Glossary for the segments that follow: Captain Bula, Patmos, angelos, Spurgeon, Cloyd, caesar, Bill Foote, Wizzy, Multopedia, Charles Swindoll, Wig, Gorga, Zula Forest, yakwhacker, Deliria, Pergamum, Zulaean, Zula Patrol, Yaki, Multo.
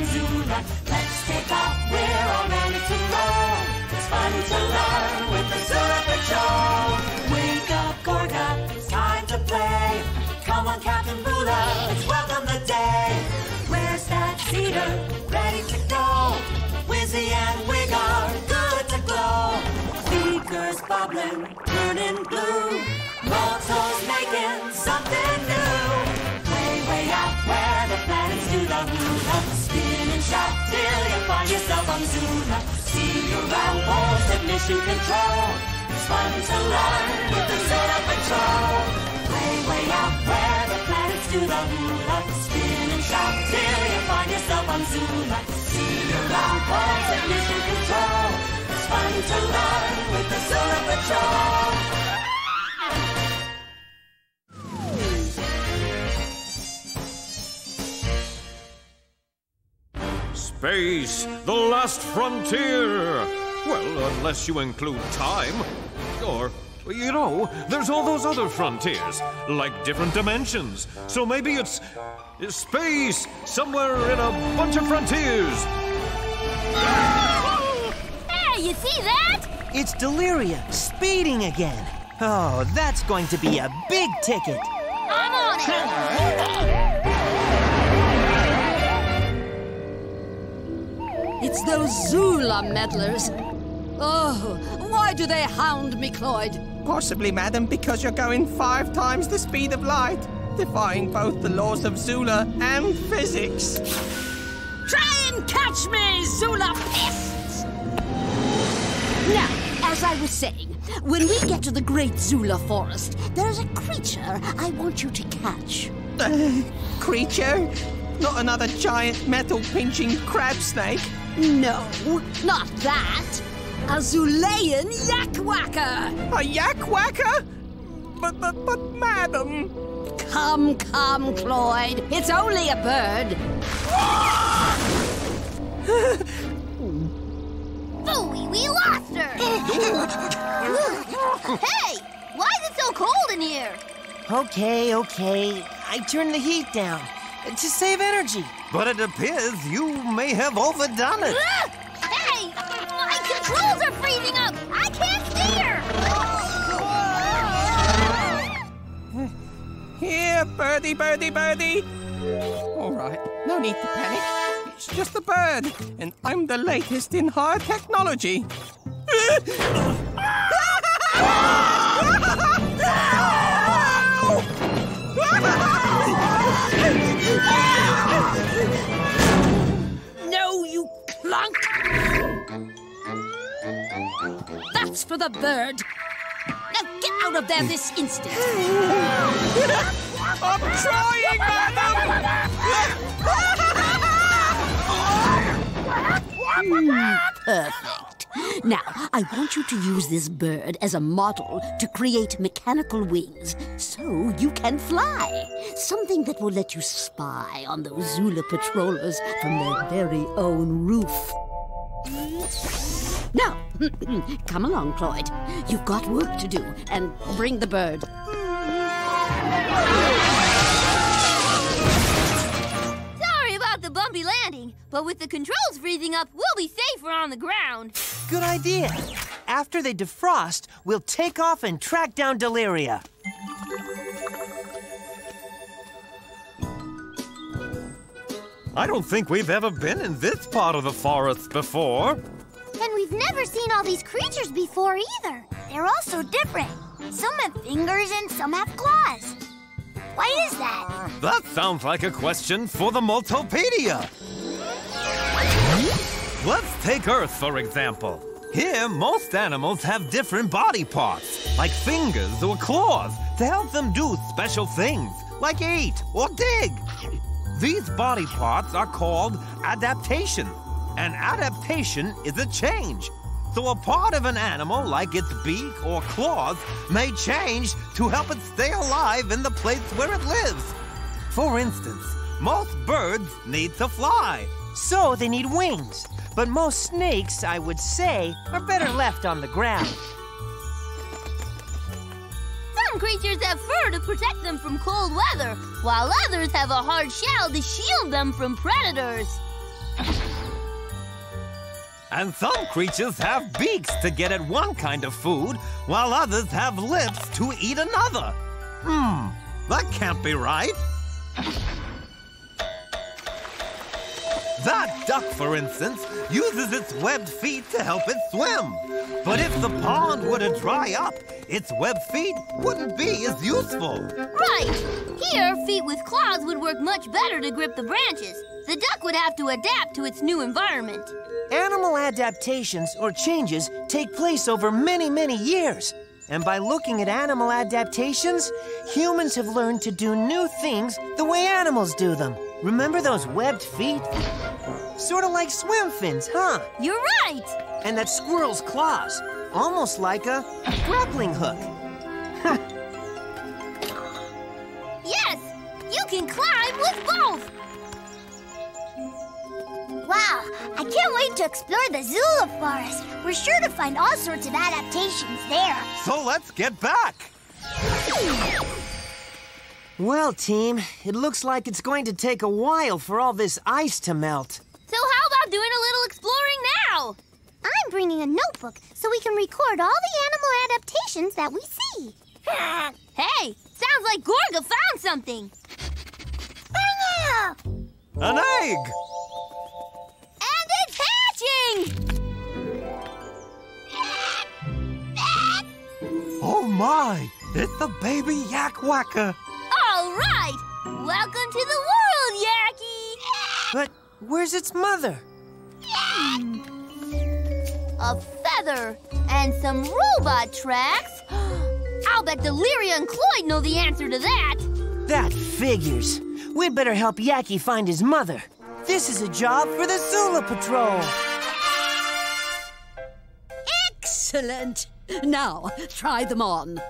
on Zula. Let's take off, we're all ready to roll. It's fun to learn with the Zula Patrol. Wake up, Gorga, it's time to play. Come on, Captain Bula, let's welcome the day. Where's that cedar? Ready to go. Wizzy and Wig are good to glow. Beakers bubbling, burning blue. Molto's making something new. Where the planets do the Luna, spin and shot till you find yourself on Zula. See your round balls at mission control. It's fun to learn with the Zula Patrol. Way, way out where the planets do the Luna, spin and shot till you find yourself on Zula. See your round balls at mission control. It's fun to learn with the Zula Patrol. Space, the last frontier. Well, unless you include time. Or, you know, there's all those other frontiers, like different dimensions. So maybe it's space, somewhere in a bunch of frontiers. Hey, you see that? It's Deliria, speeding again. Oh, that's going to be a big ticket. I'm on it. It's those Zula meddlers. Oh, why do they hound me, Cloyd? Possibly, madam, because you're going 5 times the speed of light, defying both the laws of Zula and physics. Try and catch me, Zula pests! Now, as I was saying, when we get to the great Zula Forest, there's a creature I want you to catch. Creature? Not another giant metal-pinching crab snake? No, not that. A Zulaean yakwhacker. A yakwhacker? But, madam... Come, Cloyd. It's only a bird. Booey, we lost her! Hey! Why is it so cold in here? Okay. I turned the heat down. To save energy. But it appears you may have overdone it. Hey! My controls are freezing up! I can't steer! Here, birdie. All right, no need to panic. It's just a bird, and I'm the latest in high technology. No, you clunk! That's for the bird. Now get out of there this instant. I'm trying, madam! Perfect. Now, I want you to use this bird as a model to create mechanical wings so you can fly. Something that will let you spy on those Zula patrollers from their very own roof. Now, come along, Cloyd. You've got work to do, and bring the bird. The bumpy landing, but with the controls freezing up, we'll be safer on the ground. Good idea. After they defrost, we'll take off and track down Deliria. I don't think we've ever been in this part of the forest before. And we've never seen all these creatures before either. They're all so different. Some have fingers and some have claws. Why is that? That sounds like a question for the Multopedia. Let's take Earth, for example. Here, most animals have different body parts, like fingers or claws, to help them do special things, like eat or dig. These body parts are called adaptation. An adaptation is a change. So a part of an animal, like its beak or claws, may change to help it stay alive in the place where it lives. For instance, most birds need to fly. So they need wings. But most snakes, I would say, are better left on the ground. Some creatures have fur to protect them from cold weather, while others have a hard shell to shield them from predators. And some creatures have beaks to get at one kind of food, while others have lips to eat another. That can't be right. That duck, for instance, uses its webbed feet to help it swim. But if the pond were to dry up, its webbed feet wouldn't be as useful. Right. Here, feet with claws would work much better to grip the branches. The duck would have to adapt to its new environment. Animal adaptations or changes take place over many, many years. And by looking at animal adaptations, humans have learned to do new things the way animals do them. Remember those webbed feet? Sort of like swim fins, huh? You're right! And that squirrel's claws, almost like a grappling hook. Yes! You can climb with both! Wow, I can't wait to explore the Zula Forest. We're sure to find all sorts of adaptations there. So let's get back! Well, team, it looks like it's going to take a while for all this ice to melt. So how about doing a little exploring now? I'm bringing a notebook so we can record all the animal adaptations that we see. Hey, sounds like Gorga found something. An egg! And it's hatching! Oh my, it's a baby yakwhacker. All right! Welcome to the world, Yaki! But where's its mother? A feather and some robot tracks. I'll bet Deliria and Cloyd know the answer to that. That figures. We'd better help Yaki find his mother. This is a job for the Zula Patrol. Excellent. Now, try them on.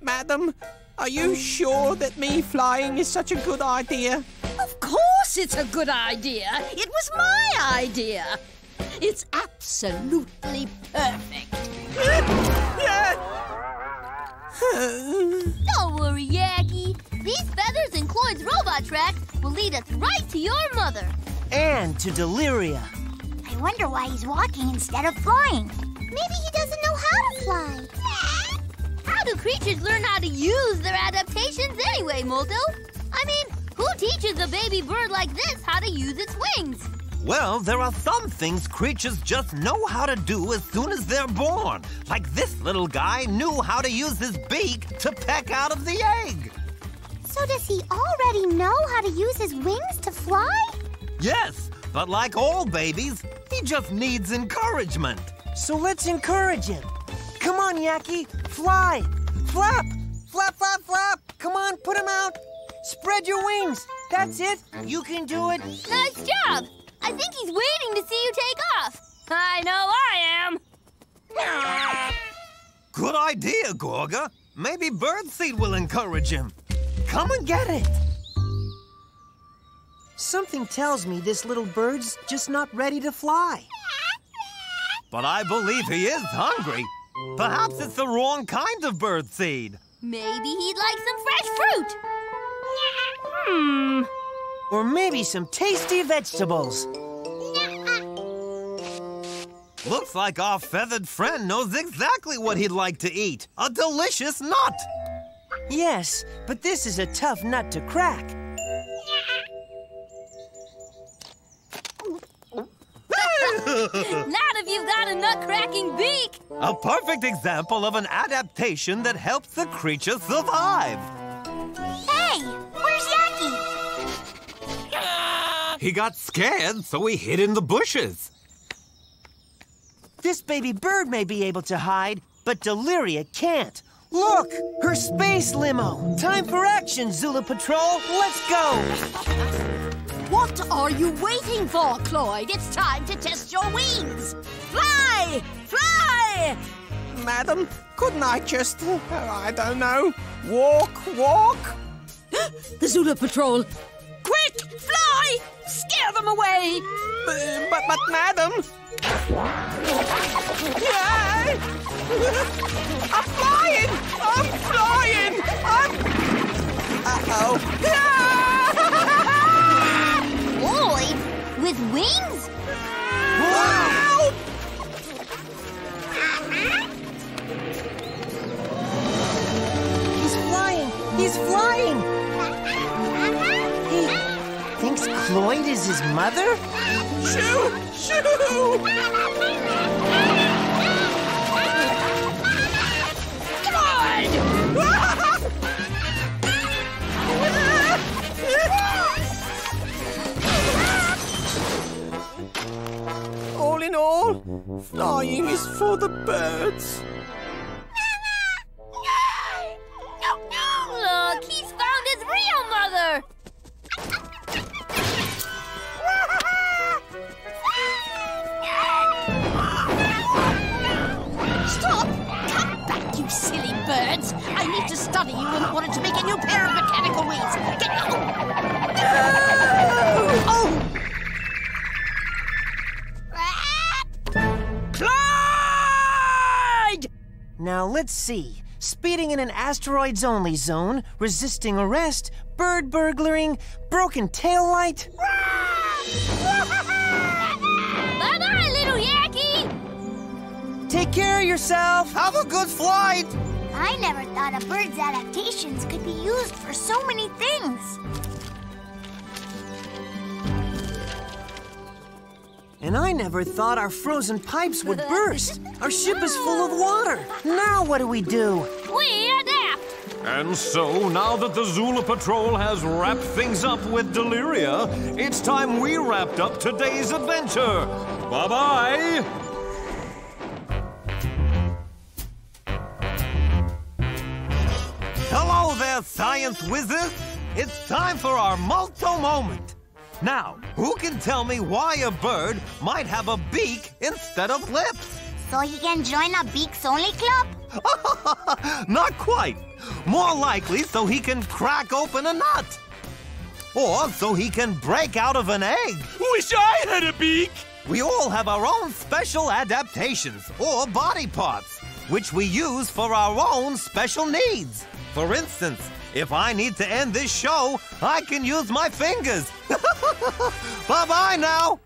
Madam? Are you sure that me flying is such a good idea? Of course it's a good idea. It was my idea. It's absolutely perfect. Don't worry, Yaki. These feathers and Cloyd's robot tracks will lead us right to your mother. And to Deliria. I wonder why he's walking instead of flying. Maybe he doesn't know how to fly. How do creatures learn how to use their adaptations anyway, Multo? I mean, who teaches a baby bird like this how to use its wings? Well, there are some things creatures just know how to do as soon as they're born. Like this little guy knew how to use his beak to peck out of the egg. So does he already know how to use his wings to fly? Yes, but like all babies, he just needs encouragement. So let's encourage him. Come on, Yaki, fly! Flap! Flap, flap, flap! Come on, put him out! Spread your wings! That's it! You can do it! Nice job! I think he's waiting to see you take off! I know I am! Good idea, Gorga! Maybe birdseed will encourage him! Come and get it! Something tells me this little bird's just not ready to fly. But I believe he is hungry! Perhaps it's the wrong kind of birdseed. Maybe he'd like some fresh fruit. Or maybe some tasty vegetables. Looks like our feathered friend knows exactly what he'd like to eat. A delicious nut. Yes, but this is a tough nut to crack. Not if you've got a nut-cracking beak! A perfect example of an adaptation that helps the creature survive. Hey, where's Yaki? He got scared, so he hid in the bushes. This baby bird may be able to hide, but Deliria can't. Look, her space limo. Time for action, Zula Patrol. Let's go. What are you waiting for, Cloyd? It's time to test your wings. Fly! Fly! Madam, couldn't I just, I don't know, walk? The Zula Patrol. Quick, fly! Scare them away! But madam... I'm flying! Uh-oh. With wings? Whoa! He's flying! He thinks Cloyd is his mother? Shoo! Shoo! Cloyd! All in all, flying is for the birds. Study you in order to make a new pair of mechanical wings. Get out! No! Oh! Clyde! Now let's see. Speeding in an asteroids only zone, resisting arrest, bird burglaring, broken taillight. Bye bye, little Yaki! Take care of yourself! Have a good flight! I never thought a bird's adaptations could be used for so many things. And I never thought our frozen pipes would burst. Our ship is full of water. Now what do? We adapt! And so, now that the Zula Patrol has wrapped things up with Deliria, it's time we wrapped up today's adventure. Bye-bye! Hello there, science wizard. It's time for our Multo moment. Now, who can tell me why a bird might have a beak instead of lips? So he can join a beaks-only club? Not quite. More likely so he can crack open a nut. Or so he can break out of an egg. Wish I had a beak! We all have our own special adaptations or body parts, which we use for our own special needs. For instance, if I need to end this show, I can use my fingers. Bye-bye now.